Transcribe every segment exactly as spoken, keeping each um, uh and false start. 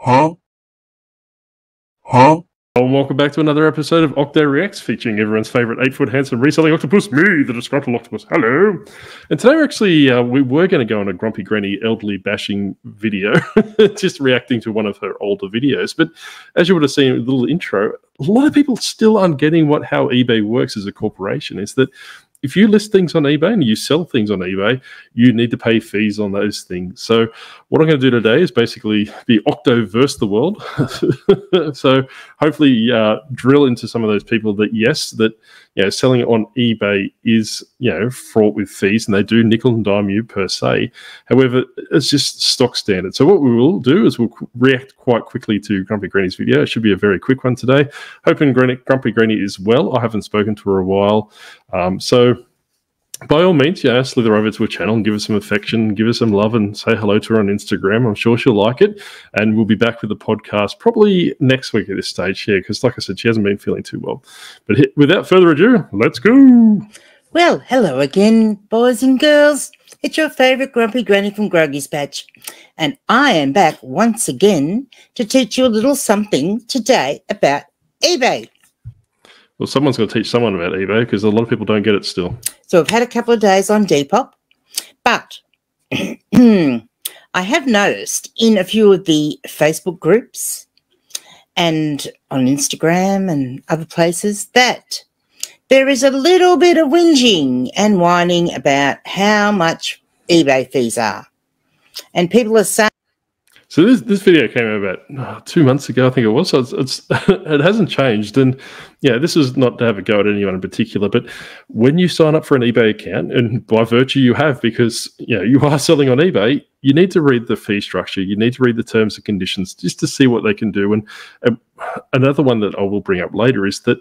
Huh? Huh? And welcome back to another episode of Octo Reacts, featuring everyone's favourite eight-foot handsome reselling octopus, me, the Disgruntled Octopus. Hello. And today we're actually, uh, we were going to go on a Grumpy Granny elderly bashing video, just reacting to one of her older videos. But as you would have seen in the little intro, a lot of people still aren't getting what how eBay works as a corporation. Is that if you list things on eBay and you sell things on eBay, you need to pay fees on those things. So what I'm going to do today is basically be Octo-verse the world. So hopefully uh, drill into some of those people that, yes, that you know, selling it on eBay is you know fraught with fees, and they do nickel and dime you per se. However, it's just stock standard. So what we will do is we'll react quite quickly to Grumpy Granny's video. It should be a very quick one today. Hoping Granny, Grumpy Granny is well. I haven't spoken to her a while. Um, so by all means, yeah, slither over to her channel and give us some affection, give us some love, and say hello to her on Instagram. I'm sure she'll like it, and we'll be back with the podcast probably next week at this stage here, because like I said, she hasn't been feeling too well. But without further ado, let's go. Well, hello again, boys and girls. It's your favourite Grumpy Granny from Groggy's Batch, and I am back once again to teach you a little something today about eBay. Well, someone's going to teach someone about eBay, because a lot of people don't get it still. So I've had a couple of days on Depop, but I have noticed in a few of the Facebook groups and on Instagram and other places that there is a little bit of whinging and whining about how much eBay fees are. And people are saying... So this, this video came out about two months ago, I think it was. So it's, it's it hasn't changed. And yeah, this is not to have a go at anyone in particular, but when you sign up for an eBay account, and by virtue you have, because you know you are selling on eBay, you need to read the fee structure. You need to read the terms and conditions just to see what they can do. And uh, another one that I will bring up later is that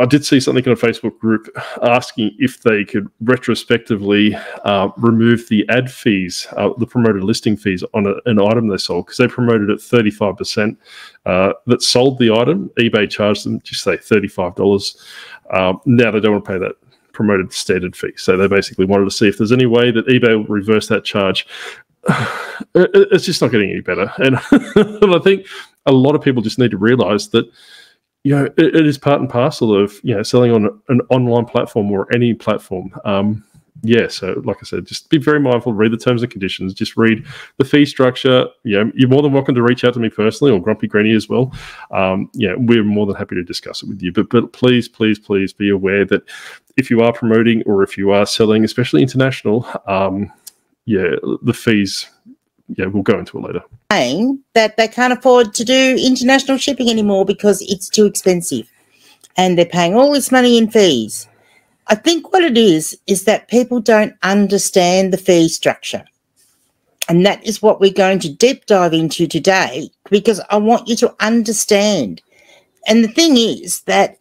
I did see something in a Facebook group asking if they could retrospectively uh, remove the ad fees, uh, the promoted listing fees on a, an item they sold, because they promoted at thirty-five percent uh, that sold the item. eBay charged them, just say thirty-five dollars. Um, now they don't want to pay that promoted standard fee. So they basically wanted to see if there's any way that eBay will reverse that charge. It's just not getting any better. And, and I think a lot of people just need to realize that You know, it, it is part and parcel of you know selling on an online platform or any platform. Um, yeah, so like I said, just be very mindful. Read the terms and conditions. Just read the fee structure. You know, you're more than welcome to reach out to me personally, or Grumpy Granny as well. Um, yeah, we're more than happy to discuss it with you. But but please, please, please be aware that if you are promoting or if you are selling, especially international, um, yeah, the fees. Yeah, we'll go into it later. Saying that they can't afford to do international shipping anymore because it's too expensive, and they're paying all this money in fees. I think what it is is that people don't understand the fee structure, and that is what we're going to deep dive into today, because I want you to understand. And the thing is that...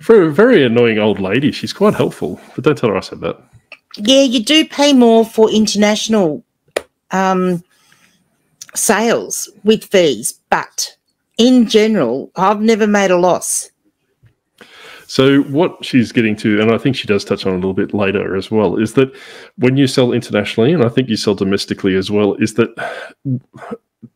For a very annoying old lady, she's quite helpful, but don't tell her I said that. Yeah, you do pay more for international um sales with fees, but in general I've never made a loss. So what she's getting to, and I think she does touch on a little bit later as well, is that when you sell internationally, and I think you sell domestically as well, is that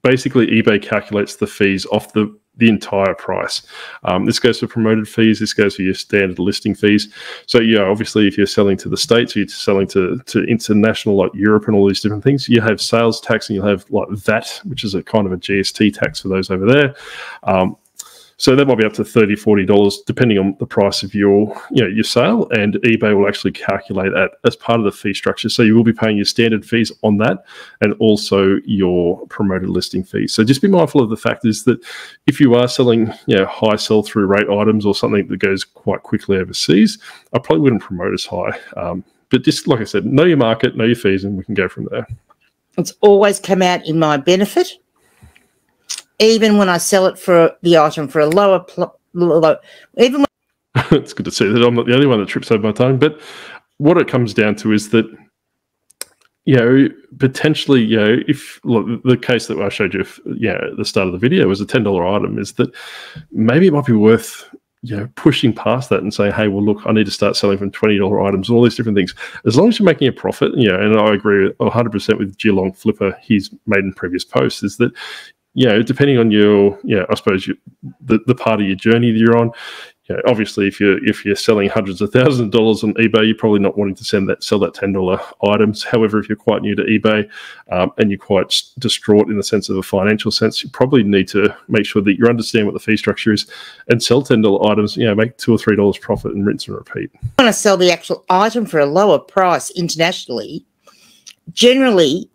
basically eBay calculates the fees off the the entire price. Um, this goes for promoted fees. This goes for your standard listing fees. So yeah, obviously if you're selling to the States, or you're selling to, to international like Europe and all these different things, you have sales tax, and you'll have like V A T, which is a kind of a G S T tax for those over there. Um, so that might be up to thirty dollars, forty dollars, depending on the price of your, you know, your sale, and eBay will actually calculate that as part of the fee structure. So you will be paying your standard fees on that, and also your promoted listing fees. So just be mindful of the fact is that if you are selling, you know, high sell-through rate items or something that goes quite quickly overseas, I probably wouldn't promote as high. Um, but just like I said, know your market, know your fees, and we can go from there. It's always come out in my benefit. Even when I sell it for the item for a lower, low, even when it's good to see that I'm not the only one that trips over my tongue. But what it comes down to is that, you know, potentially, you know, if look, the case that I showed you, if, yeah, at the start of the video was a ten dollar item, is that maybe it might be worth, you know, pushing past that and saying, hey, well, look, I need to start selling from twenty dollar items and all these different things. As long as you're making a profit, you know, and I agree one hundred percent with Geelong Flipper, he's made in previous posts, is that you know, depending on your, you know, I suppose you, the, the part of your journey that you're on, you know, obviously if you're, if you're selling hundreds of thousands of dollars on eBay, you're probably not wanting to send that, sell that ten dollar items. However, if you're quite new to eBay um, and you're quite distraught in the sense of a financial sense, you probably need to make sure that you understand what the fee structure is and sell ten dollar items, you know, make two or three dollars profit and rinse and repeat. If you want to sell the actual item for a lower price internationally, generally,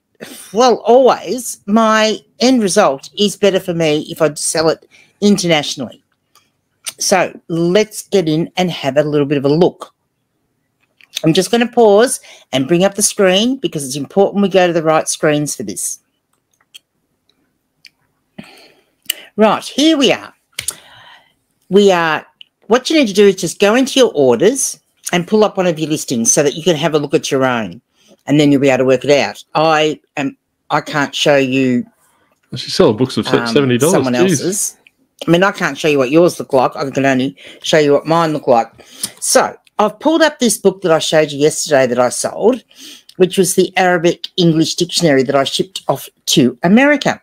well, always, my end result is better for me if I sell it internationally. So let's get in and have a little bit of a look. I'm just going to pause and bring up the screen because it's important we go to the right screens for this. Right, here we are. We are, what you need to do is just go into your orders and pull up one of your listings so that you can have a look at your own. And then you'll be able to work it out. I am. I can't show you. She's selling books of um, seventy dollars. Someone geez. else's. I mean, I can't show you what yours look like. I can only show you what mine look like. So I've pulled up this book that I showed you yesterday that I sold, which was the Arabic English dictionary that I shipped off to America.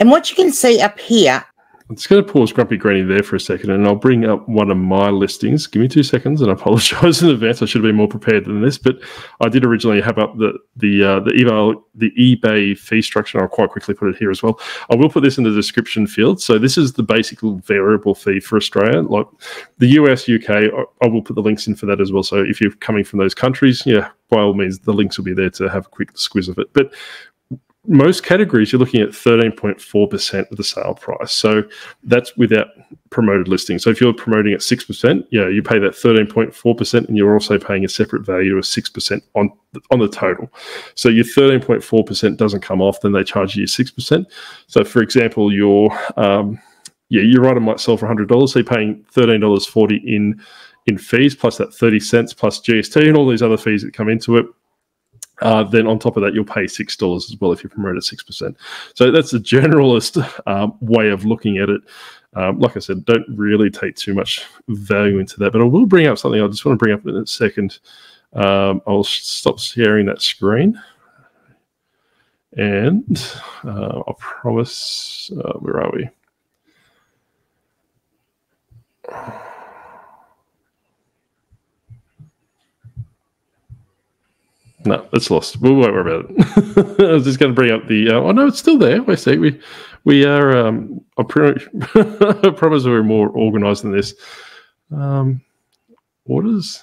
And what you can see up here. I'm just going to pause Grumpy Granny there for a second, and I'll bring up one of my listings. Give me two seconds, and I apologise in advance. I should have been more prepared than this, but I did originally have up the the uh, the eBay the eBay fee structure. I'll quite quickly put it here as well. I will put this in the description field. So this is the basic variable fee for Australia, like the U S, U K. I, I will put the links in for that as well. So if you're coming from those countries, yeah, by all means, the links will be there to have a quick squiz of it. But most categories, you're looking at thirteen point four percent of the sale price. So that's without promoted listing. So if you're promoting at six percent, yeah, you pay that thirteen point four percent, and you're also paying a separate value of six percent on, on the total. So your thirteen point four percent doesn't come off, then they charge you six percent. So for example, your, um, yeah, your item might sell for one hundred dollars, so you're paying thirteen dollars forty in, in fees, plus that thirty cents, plus G S T and all these other fees that come into it. Uh, then on top of that, you'll pay six dollars as well if you promote at six percent. So that's a generalist um, way of looking at it. Um, like I said, don't really take too much value into that, but I will bring up something I just want to bring up in a second. Um, I'll stop sharing that screen. And uh, I promise, uh, where are we? No, it's lost. We won't worry about it. I was just going to bring up the. Uh, oh no, it's still there. Wait a sec. We, we are. Um, I, pretty much I promise we're more organised than this. Um, orders.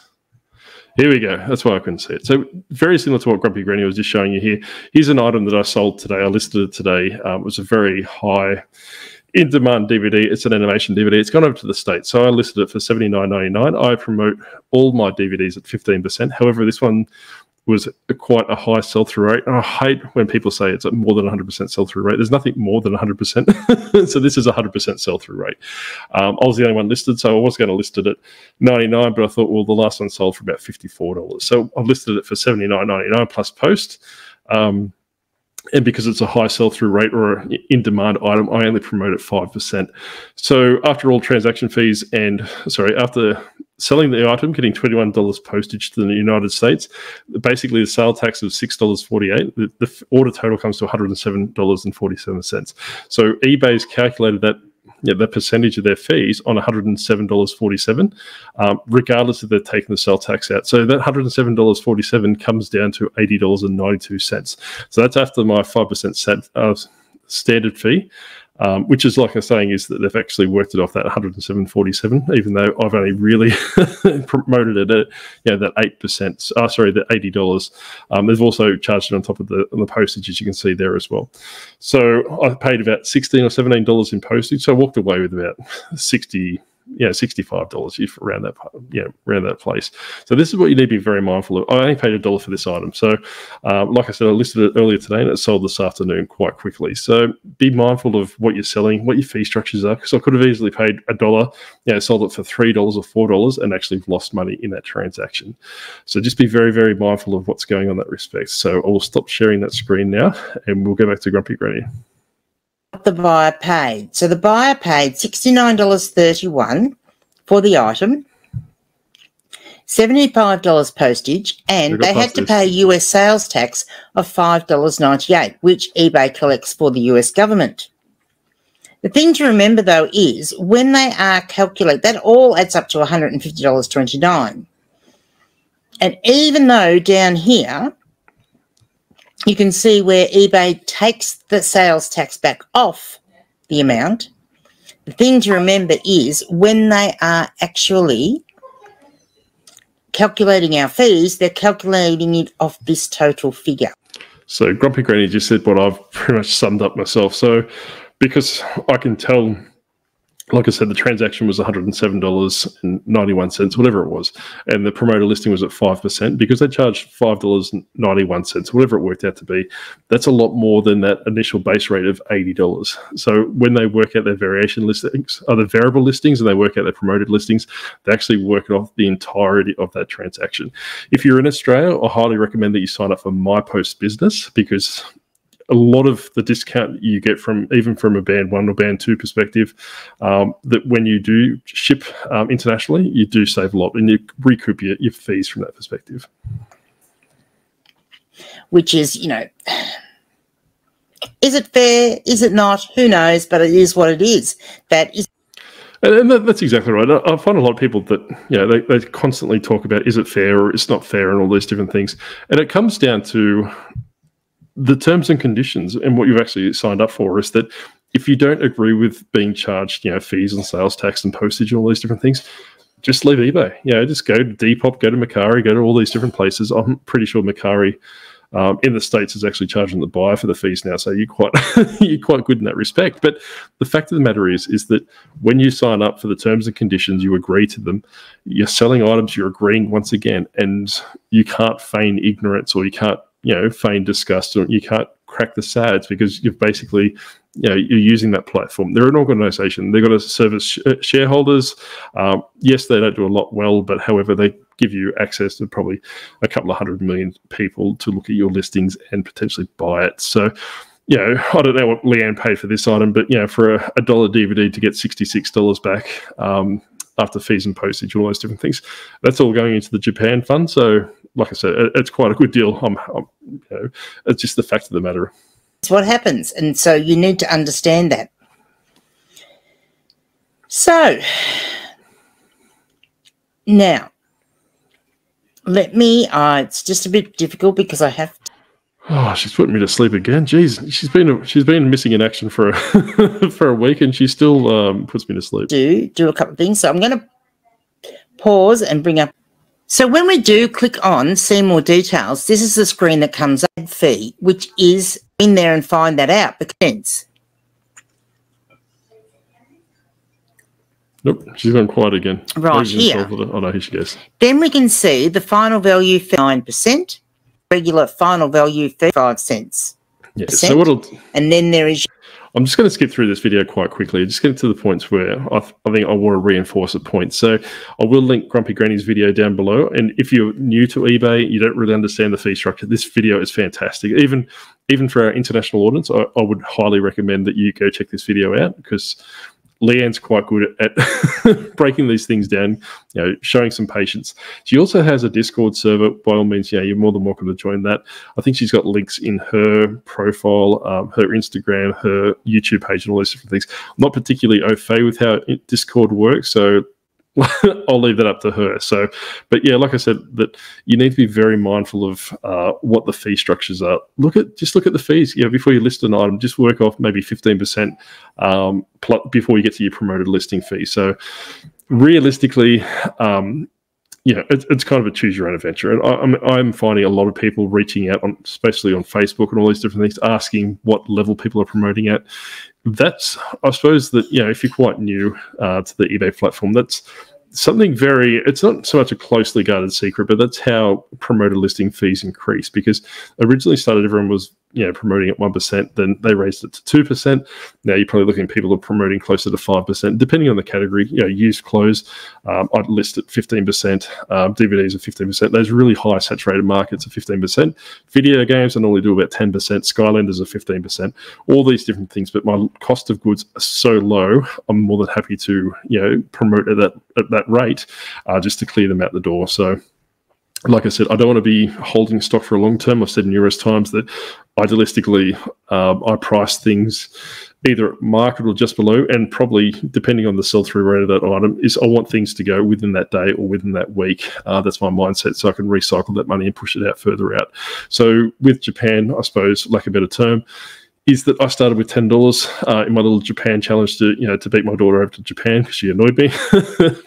Here we go. That's why I couldn't see it. So very similar to what Grumpy Granny was just showing you here. Here's an item that I sold today. I listed it today. Um, it was a very high, in-demand D V D. It's an animation D V D. It's gone over to the States. So I listed it for seventy-nine ninety-nine. I promote all my D V Ds at fifteen percent. However, this one was a, quite a high sell-through rate. And I hate when people say it's more than one hundred percent sell-through rate. There's nothing more than one hundred percent. So this is one hundred percent sell-through rate. Um, I was the only one listed, so I was going to list it at ninety-nine dollars, but I thought, well, the last one sold for about fifty-four dollars. So I listed it for seventy-nine ninety-nine plus post. Um, and because it's a high sell-through rate or an in-demand item, I only promote at five percent. So after all transaction fees and, sorry, after selling the item, getting twenty-one dollars postage to the United States, basically the sale tax of six dollars forty-eight. The, the order total comes to one hundred seven dollars and forty-seven cents. So eBay's calculated that, yeah, that percentage of their fees on one hundred seven dollars forty-seven, um, regardless if they're taking the sale tax out. So that one hundred seven dollars forty-seven comes down to eighty dollars and ninety-two cents. So that's after my five percent set, uh, standard fee, um, which is, like I'm saying, is that they've actually worked it off that one hundred seven dollars forty-seven, even though I've only really promoted it at, you know, that eight percent, uh, sorry, the eighty dollars. Um, they've also charged it on top of the, on the postage, as you can see there as well. So I paid about sixteen or seventeen dollars in postage, so I walked away with about sixty dollars. Yeah, sixty-five dollars if around that, yeah, around that place. So this is what you need to be very mindful of. I only paid a dollar for this item. So um, like I said, I listed it earlier today, and it sold this afternoon quite quickly. So be mindful of what you're selling, what your fee structures are, because I could have easily paid a dollar, yeah, sold it for three dollars or four dollars, and actually lost money in that transaction. So just be very, very mindful of what's going on in that respect. So I will stop sharing that screen now, and we'll go back to Grumpy Granny. The buyer paid. So the buyer paid sixty-nine dollars thirty-one for the item, seventy-five dollars postage, and they had to pay U S sales tax of five dollars ninety-eight, which eBay collects for the U S government. The thing to remember, though, is when they are calculated, that all adds up to one hundred fifty dollars twenty-nine. And even though down here you can see where eBay takes the sales tax back off the amount, the thing to remember is when they are actually calculating our fees, they're calculating it off this total figure. So Grumpy Granny just said what I've pretty much summed up myself. So because I can tell, like I said, the transaction was one hundred seven dollars and ninety-one cents, whatever it was, and the promoter listing was at five percent. Because they charged five dollars and ninety-one cents, whatever it worked out to be, that's a lot more than that initial base rate of eighty dollars. So when they work out their variation listings, other variable listings, and they work out their promoted listings, they actually work it off the entirety of that transaction. If you're in Australia, I highly recommend that you sign up for My Post Business, because a lot of the discount you get from, even from a band one or band two perspective, um, that when you do ship um, internationally, you do save a lot and you recoup your, your fees from that perspective. Which is, you know, is it fair? Is it not? Who knows? But it is what it is. That is. And that's exactly right. I find a lot of people that, you know, they, they constantly talk about, is it fair or it's not fair and all these different things. And it comes down to the terms and conditions and what you've actually signed up for is that if you don't agree with being charged, you know, fees and sales tax and postage and all these different things, just leave eBay. You know, just go to Depop, go to Mercari, go to all these different places. I'm pretty sure Mercari um, in the States is actually charging the buyer for the fees now, so you're quite you're quite good in that respect. But the fact of the matter is, is that when you sign up for the terms and conditions, you agree to them. You're selling items, you're agreeing once again, and you can't feign ignorance or you can't, you know, feign disgust, or you can't crack the sads because you've basically, you know, you're using that platform. They're an organisation. They've got to service sh shareholders. Um, yes, they don't do a lot well, but however, they give you access to probably a couple of hundred million people to look at your listings and potentially buy it. So, you know, I don't know what Leanne paid for this item, but, you know, for a, a dollar D V D to get sixty-six dollars back um, after fees and postage, all those different things, that's all going into the Japan fund. So, like I said, it's quite a good deal. I'm, I'm, you know, it's just the fact of the matter. It's what happens, and so you need to understand that. So now, let me. Uh, it's just a bit difficult because I have. To oh, she's putting me to sleep again. Jeez, she's been she's been missing in action for a for a week, and she still um, puts me to sleep. Do do a couple of things. So I'm going to pause and bring up. So when we do click on see more details, this is the screen that comes up, fee, which is in there, and find that out. Because nope, she's gone quiet again. Right here. Oh no, here she goes. Then we can see the final value fee, nine percent, regular final value fee, five cents. Yeah, so what'll, and then there is... I'm just going to skip through this video quite quickly. Just get to the points where I, th I think I want to reinforce a point. So I will link Grumpy Granny's video down below. And if you're new to eBay, you don't really understand the fee structure, this video is fantastic. Even, even for our international audience, I, I would highly recommend that you go check this video out, because Leanne's quite good at breaking these things down, you know, showing some patience. She also has a Discord server. By all means, yeah, you're more than welcome to join that. I think she's got links in her profile, um, her Instagram, her YouTube page, and all those different things. I'm not particularly au fait with how Discord works, so I'll leave that up to her. So, but yeah, like I said, that you need to be very mindful of uh, what the fee structures are. Look at just look at the fees. You know, before you list an item, just work off maybe fifteen percent um, before you get to your promoted listing fee. So, realistically, um, you know, it's, it's kind of a choose your own adventure. And I, I'm I'm finding a lot of people reaching out on, especially on Facebook and all these different things, asking what level people are promoting at. That's, I suppose that, you know, if you're quite new uh, to the eBay platform, that's something very, it's not so much a closely guarded secret, but that's how promoted listing fees increase, because originally started, everyone was you know, promoting at one percent, then they raised it to two percent. Now you're probably looking at people who are promoting closer to five percent, depending on the category. You know, used clothes, um, I'd list at fifteen percent, um, D V Ds at fifteen percent. Those really high saturated markets are fifteen percent. Video games, I normally do about ten percent. Skylanders are fifteen percent. All these different things, but my cost of goods are so low, I'm more than happy to, you know, promote at that, at that rate uh, just to clear them out the door. So, like I said, I don't want to be holding stock for a long term. I've said numerous times that idealistically um, I price things either at market or just below, and probably depending on the sell-through rate of that item, is I want things to go within that day or within that week. Uh, that's my mindset, so I can recycle that money and push it out further out. So with Japan, I suppose, lack of a better term, is that I started with ten dollars uh, in my little Japan challenge to, you know, to beat my daughter over to Japan because she annoyed me.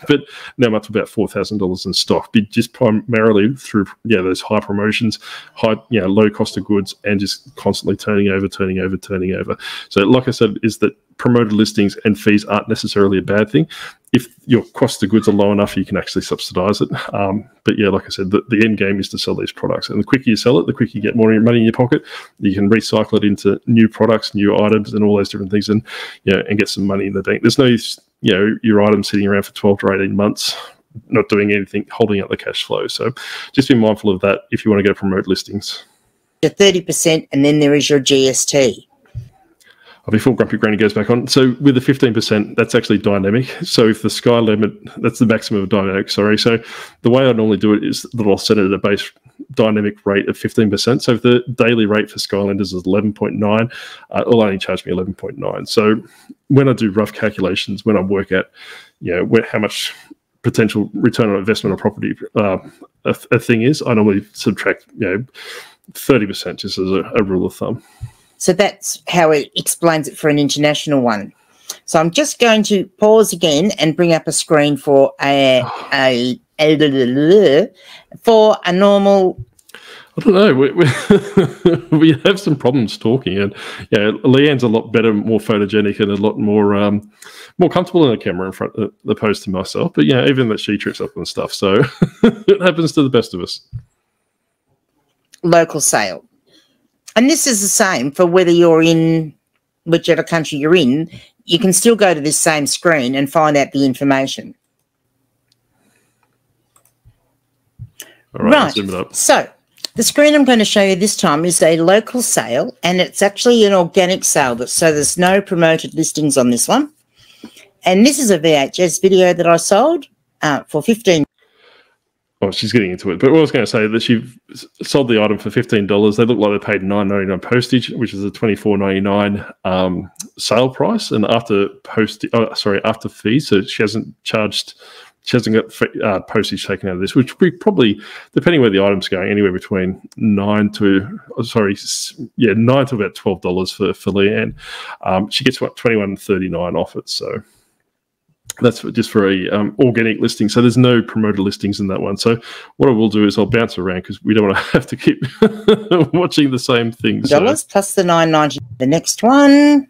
But now I'm up to about four thousand dollars in stock, just primarily through, yeah, those high promotions, high, you know, low cost of goods, and just constantly turning over, turning over, turning over. So like I said, is that promoted listings and fees aren't necessarily a bad thing. If your cost of goods are low enough, you can actually subsidize it. Um, but yeah, like I said, the, the end game is to sell these products. And the quicker you sell it, the quicker you get more money in your pocket. You can recycle it into new products, new items, and all those different things, and, you know, and get some money in the bank. There's no, you know, your item sitting around for twelve to eighteen months, not doing anything, holding up the cash flow. So just be mindful of that if you want to go promote listings. Your thirty percent, and then there is your G S T. Before Grumpy Granny goes back on, so with the fifteen percent, that's actually dynamic. So if the sky limit, that's the maximum of dynamic, sorry. So the way I normally do it is that I'll set it at a base dynamic rate of fifteen percent. So if the daily rate for Skylanders is eleven point nine, uh, it'll only charge me eleven point nine. So when I do rough calculations, when I work out, you know, where, how much potential return on investment on property uh, a, a thing is, I normally subtract, you know, thirty percent just as a, a rule of thumb. So that's how it explains it for an international one. So I'm just going to pause again and bring up a screen for a, a, a for a normal... I don't know. We, we, we have some problems talking, and yeah, Leanne's a lot better, more photogenic, and a lot more um, more comfortable in the camera in front of, opposed to myself. But yeah, even that she trips up and stuff. So it happens to the best of us. Local sale. And this is the same for whether you're in whichever country you're in. You can still go to this same screen and find out the information. All right, right. Let's zoom it up. So the screen I'm going to show you this time is a local sale, and it's actually an organic sale, so there's no promoted listings on this one. And this is a V H S video that I sold uh, for fifteen dollars. Oh, she's getting into it. But what I was going to say, that she sold the item for fifteen dollars. They look like they paid nine ninety-nine postage, which is a twenty-four ninety-nine um, sale price. And after post, oh, sorry, after fees, so she hasn't charged, she hasn't got uh, postage taken out of this, which we probably, depending where the item's going, anywhere between nine to, oh, sorry, yeah, nine to about twelve dollars for for Leanne. Um, she gets what, twenty-one thirty-nine off it. So that's just for a um, organic listing. So there's no promoted listings in that one. So what I will do is I'll bounce around because we don't want to have to keep watching the same things. Dollars so. Plus the nine ninety. The next one,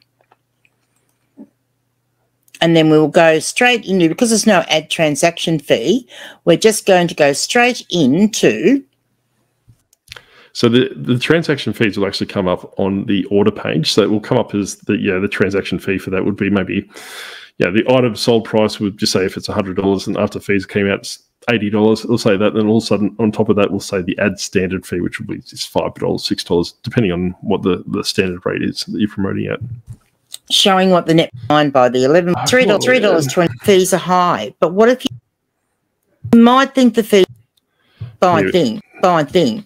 and then we will go straight into, because there's no ad transaction fee, we're just going to go straight into. So the, the transaction fees will actually come up on the order page. So it will come up as the yeah the transaction fee for that would be maybe. Yeah, the item sold price would just say if it's one hundred dollars and after fees came out, it's eighty dollars. It'll say that. Then all of a sudden, on top of that, we'll say the ad standard fee, which will be just five dollars, six dollars, depending on what the, the standard rate is that you're promoting at. Showing what the net mind by the eleven dollars, three dollars, three dollars twenty. Fees are high. But what if you, you might think the fee fine yeah. thing, fine thing.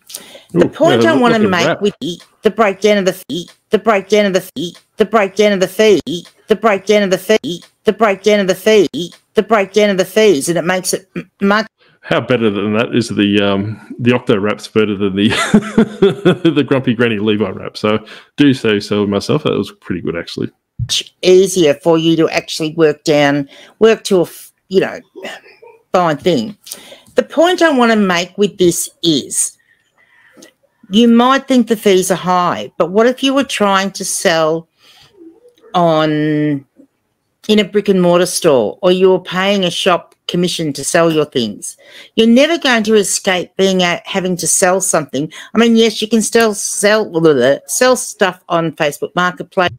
Ooh, the point yeah, I want to make that. With the, the breakdown of the fee, the breakdown of the fee, the breakdown of the fee, the breakdown of the fee, the breakdown of the fee, the breakdown of the fees, and it makes it much. How better than that is the um, the Octo wraps better than the the Grumpy Granny Levi wrap. So do say so myself. That was pretty good actually. Much easier for you to actually work down, work to a you know fine thing. The point I want to make with this is. You might think the fees are high, but what if you were trying to sell on in a brick and mortar store, or you were paying a shop commission to sell your things. You're never going to escape being at having to sell something. I mean, yes, you can still sell blah, blah, blah, sell stuff on Facebook Marketplace.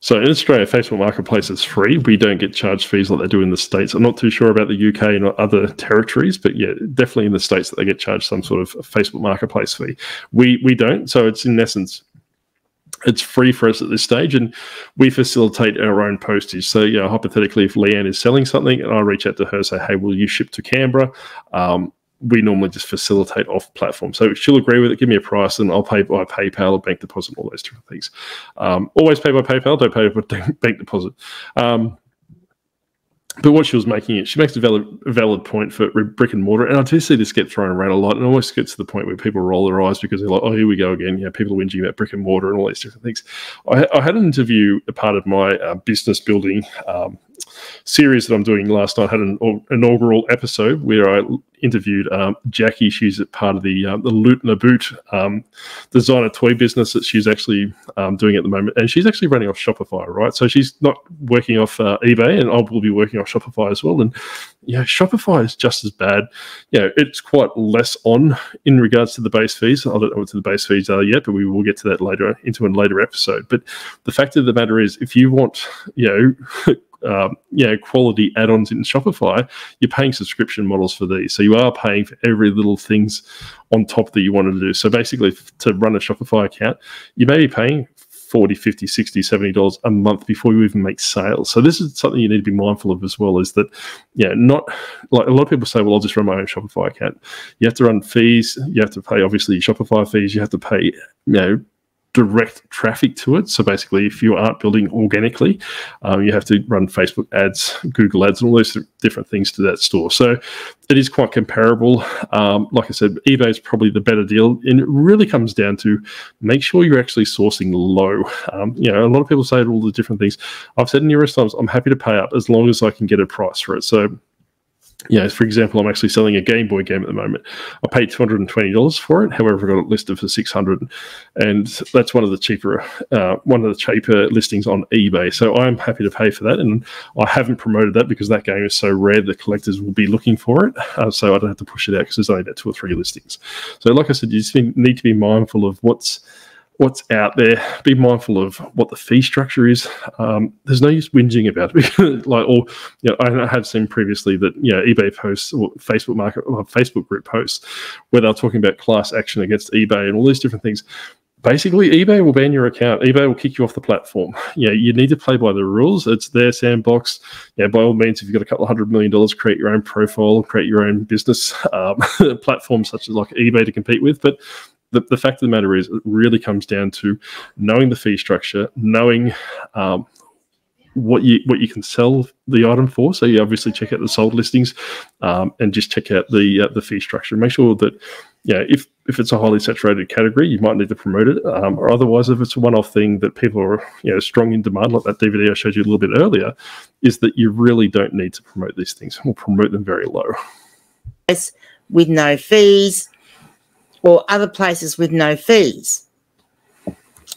So in Australia, Facebook Marketplace is free. We don't get charged fees like they do in the States. I'm not too sure about the U K and other territories, but yeah, definitely in the States that they get charged some sort of Facebook Marketplace fee. We we don't. So it's in essence, it's free for us at this stage, and we facilitate our own postage. So you know, hypothetically, if Leanne is selling something and I reach out to her and say, hey, will you ship to Canberra? Um, we normally just facilitate off platform. So she'll agree with it, give me a price, and I'll pay by PayPal or bank deposit, all those different things. Um, always pay by PayPal, don't pay by bank deposit. Um, but what she was making it, she makes a valid, valid point for brick and mortar. And I do see this get thrown around a lot, and it almost gets to the point where people roll their eyes because they're like, oh, here we go again. You know, people are whinging about brick and mortar and all these different things. I, I had an interview, a part of my uh, business building um, series that I'm doing last night. I had an or, inaugural episode where I interviewed um, Jackie. She's part of the, um, the Loot and a Boot um, designer toy business that she's actually um, doing at the moment. And she's actually running off Shopify, right? So she's not working off uh, eBay, and I will be working off Shopify as well. And yeah, Shopify is just as bad. You know, it's quite less on in regards to the base fees. I don't know what the base fees are yet, but we will get to that later into a later episode. But the fact of the matter is, if you want, you know, Um, you know, quality add-ons in Shopify, you're paying subscription models for these. So you are paying for every little things on top that you want to do. So basically, to run a Shopify account, you may be paying forty, fifty, sixty, seventy dollars a month before you even make sales. So this is something you need to be mindful of as well, is that, yeah, you know, not like a lot of people say, well, I'll just run my own Shopify account. You have to run fees. You have to pay, obviously, Shopify fees. You have to pay, you know, direct traffic to it. So basically, if you aren't building organically, um, you have to run Facebook ads, Google ads, and all those different things to that store. So it is quite comparable. Um, like I said, eBay is probably the better deal, and it really comes down to make sure you're actually sourcing low. Um, you know, a lot of people say all the different things. I've said numerous times, I'm happy to pay up as long as I can get a price for it. So you know, for example, I'm actually selling a Game Boy game at the moment. I paid two hundred and twenty dollars for it. However, I got it listed for six hundred dollars, and that's one of the cheaper, uh, one of the cheaper listings on eBay. So I'm happy to pay for that, and I haven't promoted that because that game is so rare the collectors will be looking for it. Uh, so I don't have to push it out because there's only about two or three listings. So, like I said, you just need to be mindful of what's what's out there. Be mindful of what the fee structure is. Um, there's no use whinging about it. Like, or you know, I have seen previously that you know eBay posts or Facebook market or Facebook group posts where they're talking about class action against eBay and all these different things. Basically, eBay will ban your account. eBay will kick you off the platform. Yeah, you need to play by the rules. It's their sandbox. Yeah, by all means, if you've got a couple of hundred million dollars, create your own profile, create your own business um, platform such as like eBay to compete with. But The, the fact of the matter is, it really comes down to knowing the fee structure, knowing um, what you what you can sell the item for. So you obviously check out the sold listings, um, and just check out the uh, the fee structure. Make sure that yeah, you know, if if it's a highly saturated category, you might need to promote it, um, or otherwise, if it's a one-off thing that people are you know strong in demand, like that D V D I showed you a little bit earlier, is that you really don't need to promote these things. We'll promote them very low. Yes, with no fees, or other places with no fees.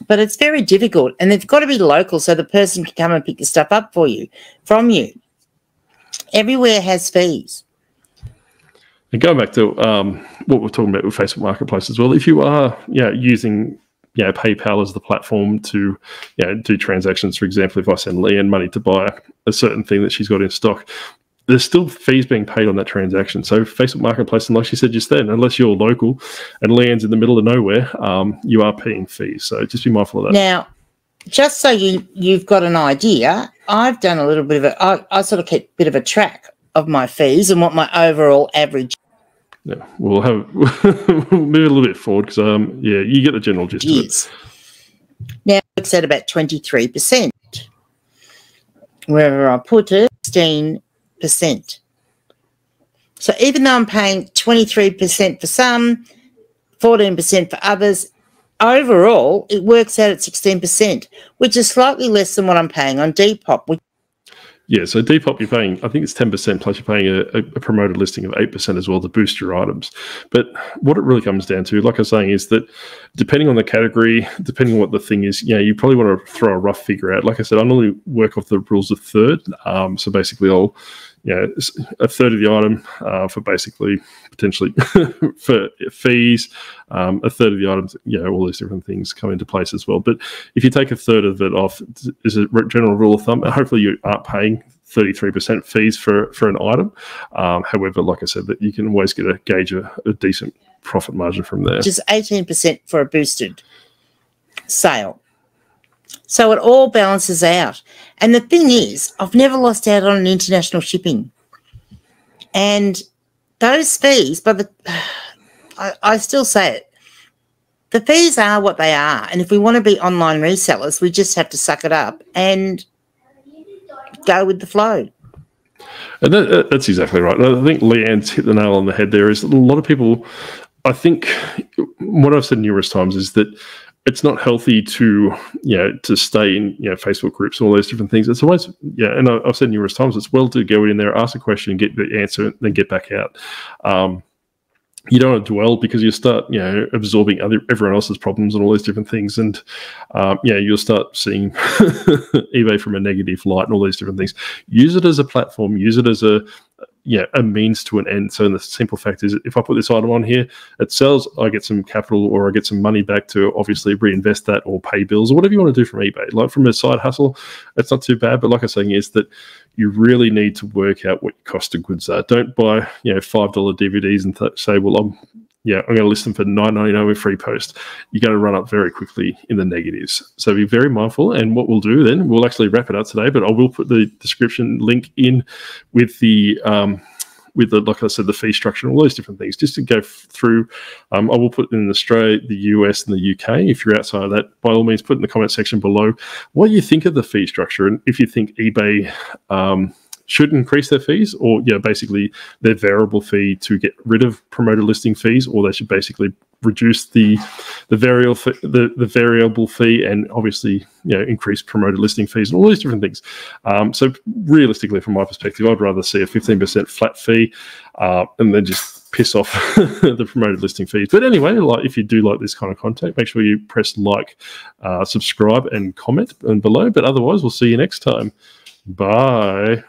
But it's very difficult, and they've got to be local so the person can come and pick the stuff up for you, from you. Everywhere has fees. And going back to um, what we're talking about with Facebook Marketplace as well, if you are yeah, using yeah, PayPal as the platform to yeah, do transactions, for example, if I send Leanne money to buy a certain thing that she's got in stock, there's still fees being paid on that transaction. So Facebook Marketplace, and like she said just then, unless you're local and Leanne's in the middle of nowhere, um, you are paying fees. So just be mindful of that. Now, just so you, you've got an idea, I've done a little bit of a, I, I sort of keep a bit of a track of my fees and what my overall average. Yeah, we'll have, we'll move a little bit forward because, um, yeah, you get the general gist is. of it. Now, it's at about twenty-three percent. Wherever I put it, sixteen percent. So even though I'm paying twenty-three percent for some, fourteen percent for others, overall it works out at sixteen percent, which is slightly less than what I'm paying on Depop. Which yeah, so Depop you're paying, I think it's ten percent, plus you're paying a, a promoted listing of eight percent as well to boost your items. But what it really comes down to, like I was saying, is that depending on the category, depending on what the thing is, you know, you probably want to throw a rough figure out. Like I said, I normally work off the rules of third. Um, so basically I'll yeah, a third of the item uh, for basically potentially for fees, um, a third of the items, you know, all these different things come into place as well. But if you take a third of it off, is a general rule of thumb, hopefully you aren't paying thirty-three percent fees for, for an item. Um, however, like I said, that you can always get a gauge of a decent profit margin from there. Which is eighteen percent for a boosted sale. So it all balances out. And the thing is, I've never lost out on an international shipping. And those fees, but the, I, I still say it, the fees are what they are. And if we want to be online resellers, we just have to suck it up and go with the flow. And that, that's exactly right. I think Leanne's hit the nail on the head there. Is a lot of people, I think, what I've said numerous times is that it's not healthy to, you know, to stay in, you know, Facebook groups, all those different things. It's always, yeah, and I've said numerous times, it's well to go in there, ask a question, get the answer, and then get back out. Um, you don't want to dwell because you start, you know, absorbing other everyone else's problems and all those different things. And, um, yeah, you'll start seeing eBay from a negative light and all these different things. Use it as a platform. Use it as a, yeah, a means to an end. So the simple fact is, if I put this item on here, it sells, I get some capital or I get some money back to obviously reinvest that or pay bills or whatever you want to do from eBay. Like from a side hustle, it's not too bad. But like I'm saying is that you really need to work out what your cost of goods are. Don't buy, you know, five dollar D V Ds and th say, well, I'm, yeah, I'm going to list them for nine ninety-nine with free post. You're going to run up very quickly in the negatives. So be very mindful. And what we'll do then, we'll actually wrap it up today, but I will put the description link in with the, um, with the, like I said, the fee structure and all those different things, just to go through. Um, I will put in Australia, the U S and the U K. If you're outside of that, by all means, put in the comment section below what you think of the fee structure. And if you think eBay, um, should increase their fees, or yeah, basically their variable fee to get rid of promoted listing fees, or they should basically reduce the the variable the, the variable fee and obviously, you know, increase promoted listing fees and all these different things. Um, so realistically, from my perspective, I'd rather see a fifteen percent flat fee uh, and then just piss off the promoted listing fees. But anyway, like if you do like this kind of content, make sure you press like, uh, subscribe, and comment and below. But otherwise, we'll see you next time. Bye.